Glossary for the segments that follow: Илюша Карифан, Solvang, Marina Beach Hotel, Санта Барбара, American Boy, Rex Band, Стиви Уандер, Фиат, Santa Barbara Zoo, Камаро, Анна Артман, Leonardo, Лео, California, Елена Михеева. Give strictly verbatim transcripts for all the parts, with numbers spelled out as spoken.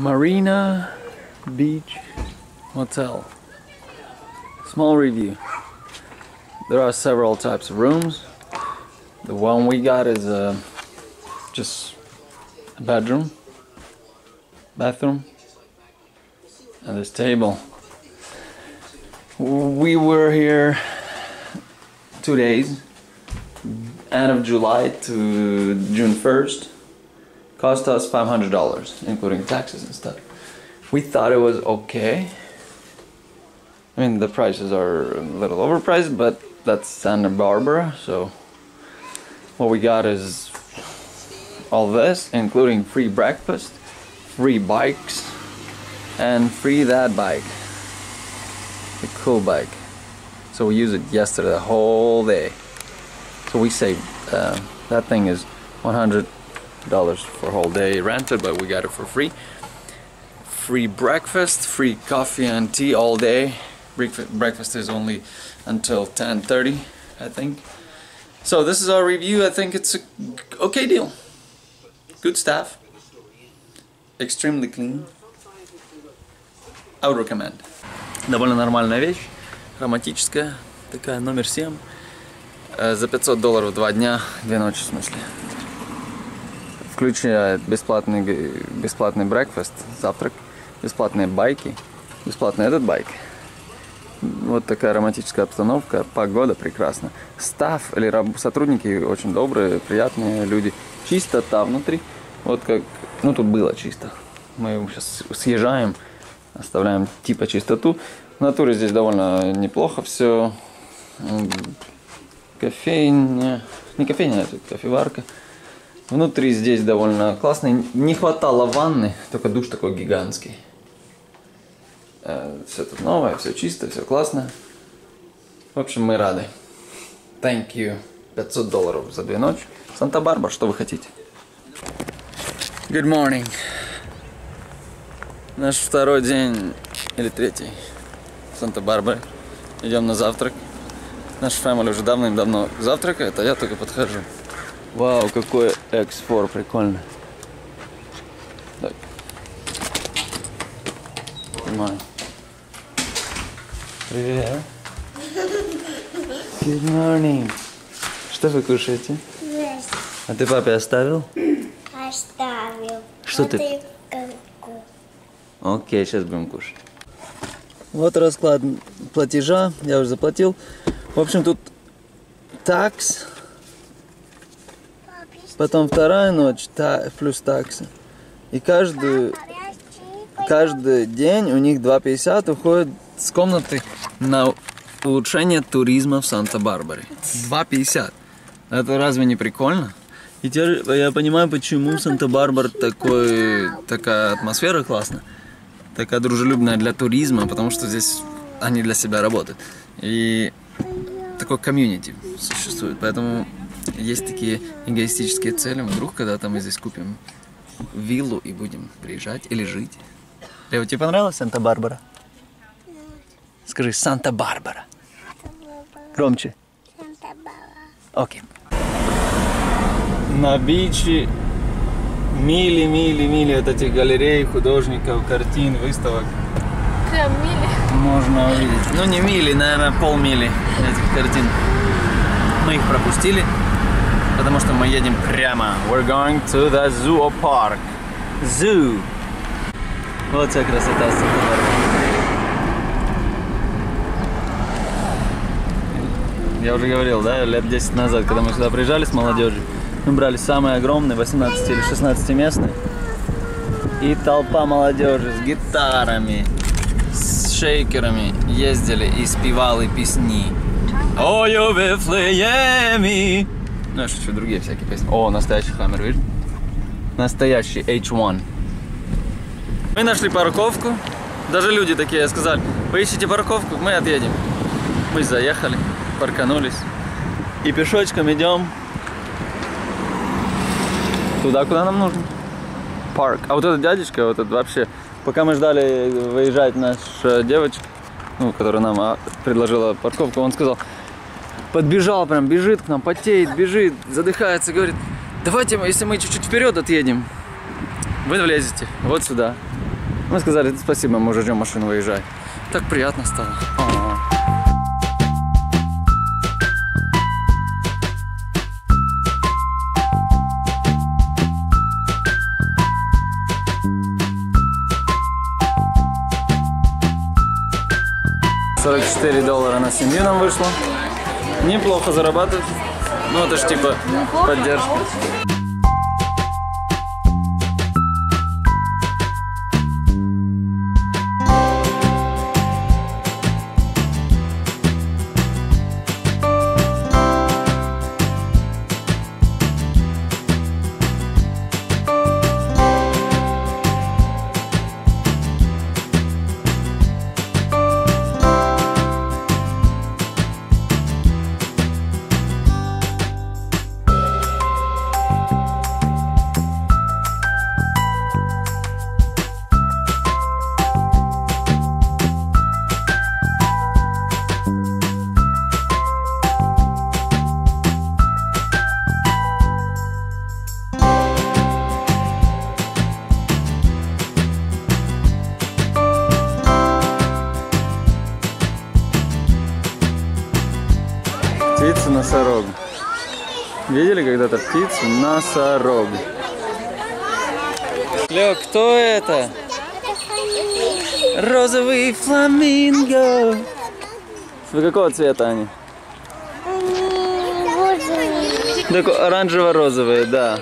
Marina Beach Hotel. Small review. There are several types of rooms. The one we got is a, just a bedroom, bathroom, and this table. We were here two days, end of July to June first. Cost us five hundred dollars, including taxes and stuff. We thought it was okay. I mean, the prices are a little overpriced, but that's Santa Barbara, so what we got is all this, including free breakfast, free bikes, and free that bike, the cool bike. So we used it yesterday, the whole day. So we saved, uh, that thing is one hundred dollars for a whole day rented, but we got it for free. Free breakfast, free coffee and tea all day. Breakfast is only until ten thirty, I think. So this is our review. I think it's a okay deal. Good staff. Extremely clean. I would recommend. Довольно нормальная вещь. Романтическая. Такая номер семь. За пятьсот долларов два дня, две ночи в смысле. Включая бесплатный, бесплатный breakfast, завтрак, бесплатные байки, бесплатный этот байк. Вот такая романтическая обстановка, погода прекрасна. Стафф или раб, сотрудники очень добрые, приятные люди. Чистота внутри, вот как, ну тут было чисто. Мы сейчас съезжаем, оставляем типа чистоту. В натуре здесь довольно неплохо все. Кофейня, не кофейня, а тут кофеварка. Внутри здесь довольно классно. Не хватало ванны, только душ такой гигантский. Все тут новое, все чисто, все классно. В общем, мы рады. Thank you. пятьсот долларов за две ночи. Санта-Барбара, что вы хотите? Good morning. Наш второй день, или третий, в Санта-Барбаре. Идем на завтрак. Наш фэмили уже давным-давно завтракает, а я только подхожу. Вау, какой экс четыре, прикольно. Так. Снимаю. Привет. Good morning. Что вы кушаете? Yes. А ты папе оставил? Оставил. Что а ты? ты... Окей, сейчас будем кушать. Вот расклад платежа, я уже заплатил. В общем, тут такс. Потом вторая ночь, та, плюс таксы. И каждый, каждый день у них два пятьдесят уходит с комнаты на улучшение туризма в Санта-Барбаре. два пятьдесят. Это разве не прикольно? И теперь я понимаю, почему в Санта-Барбаре такая атмосфера классная, такая дружелюбная для туризма, потому что здесь они для себя работают. И такой комьюнити существует, поэтому... Есть такие эгоистические цели. Вдруг когда-то мы здесь купим виллу и будем приезжать или жить. Лео, тебе понравилась Санта-Барбара? Скажи Санта-Барбара. Громче. Окей. На биче мили, мили, мили от этих галерей, художников, картин, выставок. Прям мили. Можно увидеть. Ну не мили, наверное, полмили этих картин. Мы их пропустили, потому что мы едем прямо. We're going to the zoo park. Zoo. Вот вся красота. Я уже говорил, да, лет десять назад, когда мы сюда приезжали с молодежью, мы брали самые огромные, восемнадцати или шестнадцати местные. И толпа молодежи с гитарами, с шейкерами ездили и спевали песни. Ой, о, Вифлееми! Ну, я шучу, другие всякие песни. О, настоящий хаммер, видишь? Настоящий эйч один. Мы нашли парковку. Даже люди такие сказали, вы ищете парковку, мы отъедем. Мы заехали, парканулись. И пешочком идем туда, куда нам нужно. Парк. А вот этот дядечка, вот этот вообще... Пока мы ждали выезжать наша девочка, ну, которая нам предложила парковку, он сказал... Подбежал прям, бежит к нам, потеет, бежит, задыхается, говорит, давайте, если мы чуть-чуть вперед отъедем, вы влезете вот сюда. Мы сказали: спасибо, мы уже ждем машину, выезжай. Так приятно стало. А-а-а. сорок четыре доллара на семью нам вышло. Неплохо зарабатывать. Ну это ж типа поддержка. Носорог. Видели когда-то птицу? Носорог. Лео, кто это? Розовый фламинго. Вы какого цвета они? Так, оранжево-розовые, да.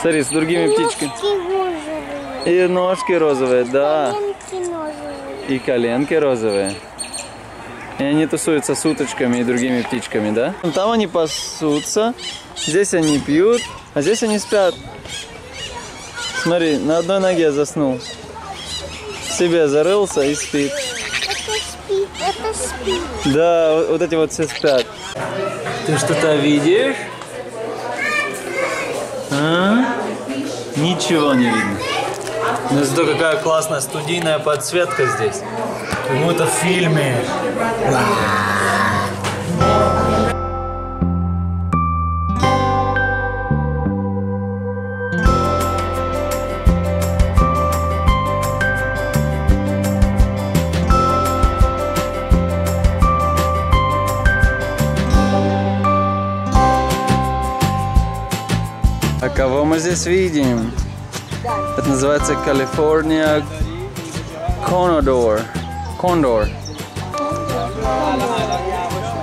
Смотри, с другими птичками. И ножки розовые, да. И коленки розовые. И они тусуются с уточками и другими птичками, да? Там они пасутся, здесь они пьют, а здесь они спят. Смотри, на одной ноге заснул. Себе зарылся и спит. Это спит, это спит. Да, вот, вот эти вот все спят. Ты что-то видишь? А? Ничего не видно. Ну зато какая классная студийная подсветка здесь. Как будто в фильме. А кого мы здесь видим? Это называется California Condor. Condor.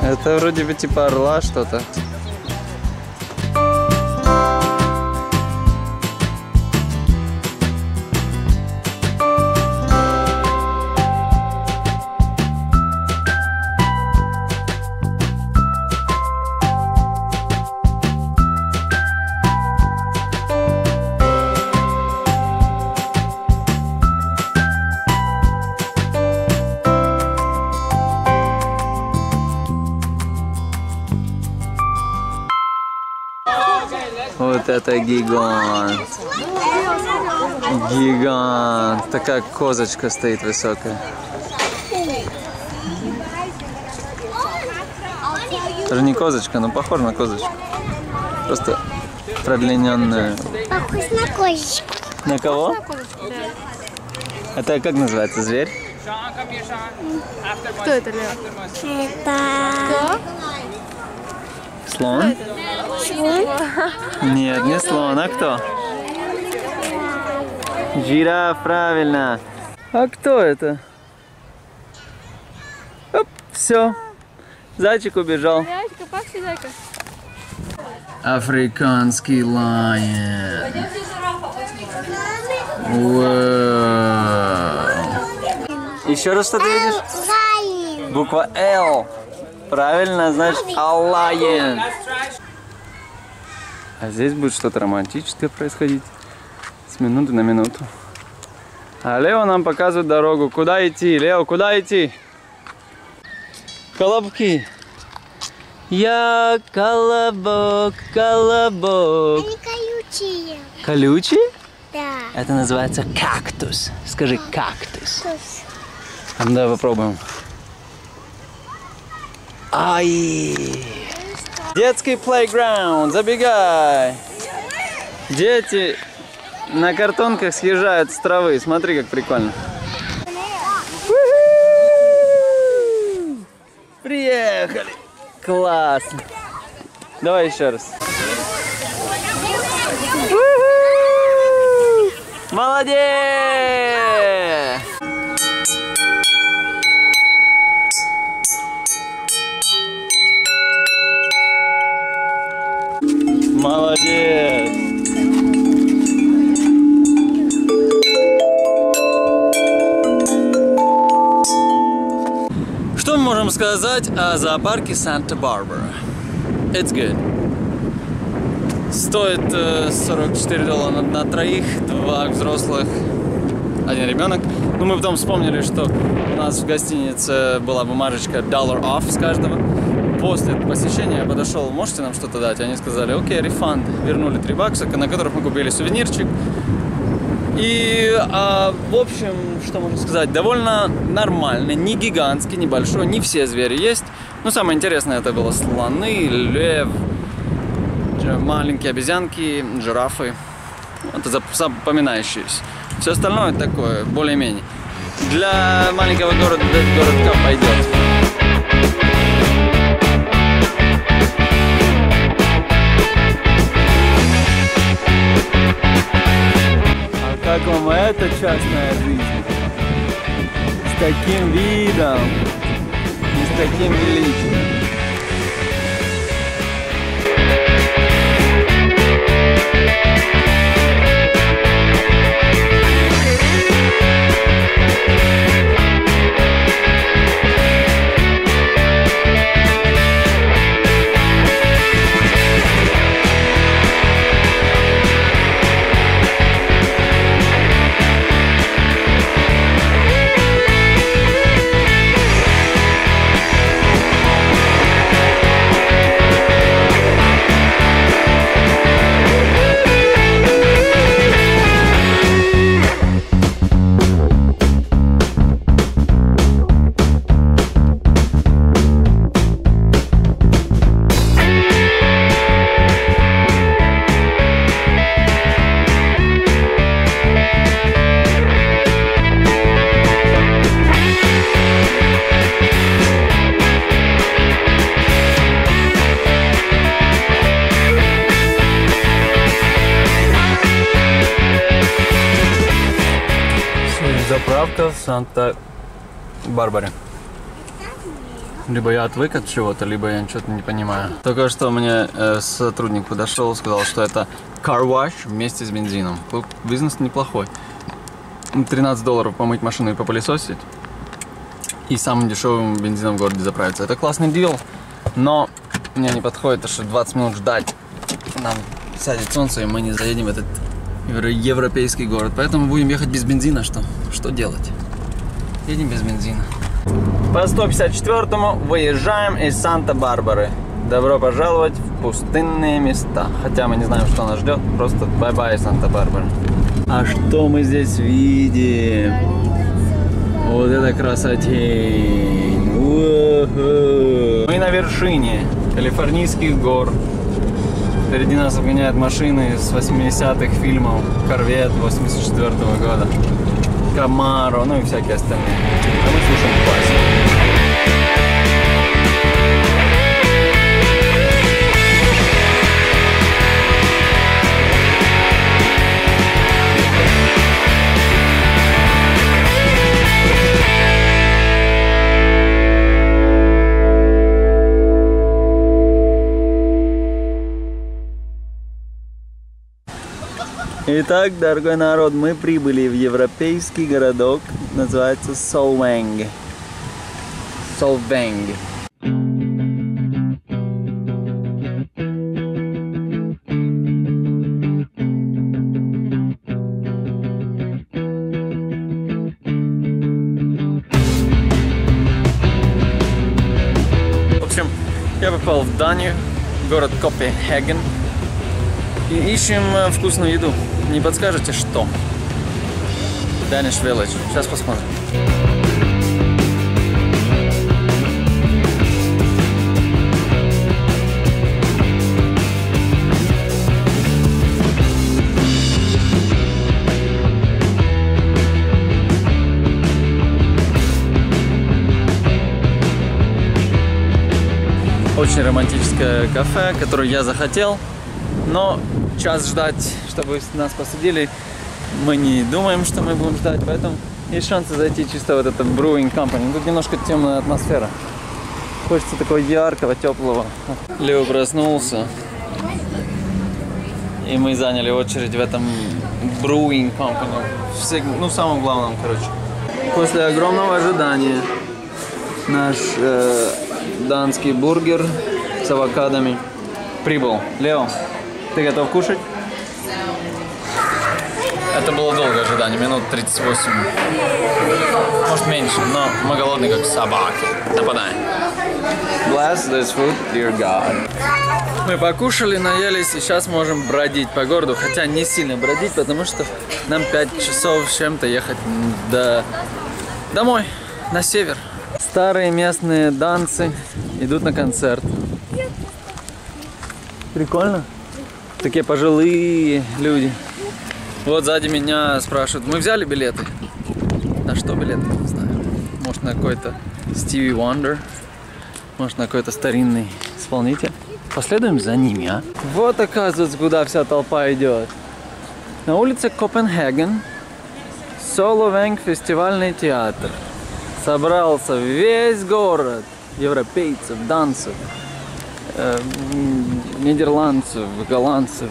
Это вроде бы типа орла что-то. Вот это гигант. Гигант. Такая козочка стоит высокая. Это не козочка, но похоже на козочку. Просто продлиненная. Похож на козочку. На кого? Это как называется, зверь? Кто это, Лео? Это... Кто? Слон? Слон? Нет, не слон, а кто? Жираф, правильно. А кто это? Оп, все. Зайчик убежал. Африканский лайон. Еще раз что ты видишь? Буква Л. Правильно, значит, лайон. А здесь будет что-то романтическое происходить с минуты на минуту. А Лео нам показывает дорогу. Куда идти? Лео, куда идти? Колобки. Я колобок, колобок. Они колючие. Колючие? Да. Это называется кактус. Скажи кактус. Кактус. А ну, давай попробуем. Ай! Детский плейграунд, забегай! Дети на картонках съезжают с травы. Смотри, как прикольно. Приехали. Классно. Давай еще раз. Молодец! Молодец! Что мы можем сказать о зоопарке Санта-Барбара? It's good. Стоит сорок четыре доллара на троих, два взрослых, один ребенок. Но мы потом вспомнили, что у нас в гостинице была бумажечка dollar off с каждого. После посещения я подошел, можете нам что-то дать? Они сказали, окей, рефанд. Вернули три бакса, на которых мы купили сувенирчик. И, а, в общем, что можно сказать, довольно нормально, не гигантский, небольшой, не все звери есть. Но самое интересное это было слоны, лев, маленькие обезьянки, жирафы, это запоминающиеся. Все остальное такое, более-менее. Для маленького города, городка пойдет. А как вам эта частная жизнь? С таким видом и с таким величием. Заправка в Санта-Барбаре. Либо я отвык от чего-то, либо я что-то не понимаю. Только что мне э, сотрудник подошел и сказал, что это car-wash вместе с бензином. Бизнес неплохой. тринадцать долларов помыть машину и попылесосить. И самым дешевым бензином в городе заправиться. Это классный дел, но мне не подходит, что двадцать минут ждать. Нам сядет солнце, и мы не заедем в этот европейский город, поэтому будем ехать без бензина. Что? Что делать? Едем без бензина. По сто пятьдесят четвёртому выезжаем из Санта-Барбары. Добро пожаловать в пустынные места. Хотя мы не знаем, что нас ждет. Просто бай-бай, Санта-Барбара. А что мы здесь видим? Вот это красотень. Мы на вершине Калифорнийских гор. Впереди нас обгоняют машины с восьмидесятых фильмов, корвет восемьдесят четвёртого года, Камаро, ну и всякие остальные. А мы слушаем классику. Итак, дорогой народ, мы прибыли в европейский городок, называется Solvang. Solvang. В общем, я попал в Данию, город Копенгаген. И ищем вкусную еду. Не подскажете, что? Danish Village. Сейчас посмотрим. очень романтическое кафе, которое я захотел, но час ждать, чтобы нас посадили, мы не думаем, что мы будем ждать, поэтому есть шансы зайти чисто вот этот Brewing Company. Тут немножко темная атмосфера. Хочется такого яркого, теплого. Лео проснулся, и мы заняли очередь в этом Brewing Company, ну, самым главным, короче. После огромного ожидания наш э, данский бургер с авокадами прибыл. Лео, ты готов кушать? Это было долгое ожидание, минут тридцать восемь, может меньше, но мы голодны как собаки. Нападаем. Bless this food, dear God. Мы покушали, наелись, и сейчас можем бродить по городу, хотя не сильно бродить, потому что нам пять часов с чем-то ехать до... домой, на север. Старые местные данцы идут на концерт. Прикольно. Такие пожилые люди. Вот сзади меня спрашивают, мы взяли билеты? На что билеты? Не знаю. Может, на какой-то Стиви Уандер, может, на какой-то старинный исполнитель. Последуем за ними, а? Вот, оказывается, куда вся толпа идет. На улице Копенгаген, Solvang фестивальный театр. Собрался весь город европейцев, данцев, э, нидерландцев, голландцев.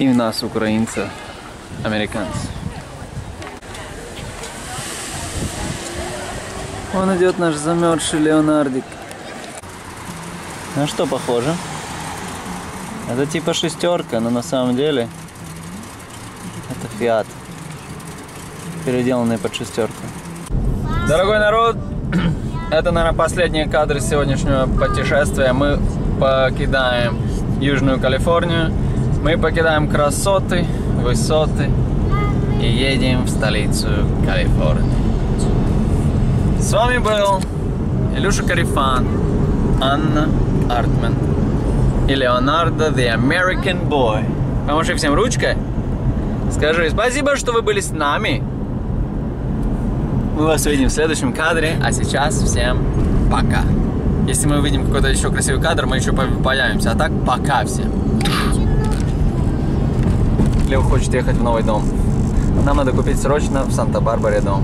И у нас, украинцы, американцы. Вон идет наш замерзший Леонардик. На что похоже? Это типа шестерка, но на самом деле это Фиат, переделанный под шестерку. Дорогой народ, это, наверное, последние кадры сегодняшнего путешествия. Мы покидаем Южную Калифорнию. Мы покидаем красоты, высоты и едем в столицу Калифорнии. С вами был Илюша Карифан, Анна Артман и Леонардо, the American Boy. Помаши всем ручкой. Скажи спасибо, что вы были с нами. Мы вас увидим в следующем кадре, а сейчас всем пока. Если мы увидим какой-то еще красивый кадр, мы еще появимся. А так пока всем. Лео хочет ехать в новый дом. Нам надо купить срочно в Санта-Барбаре дом.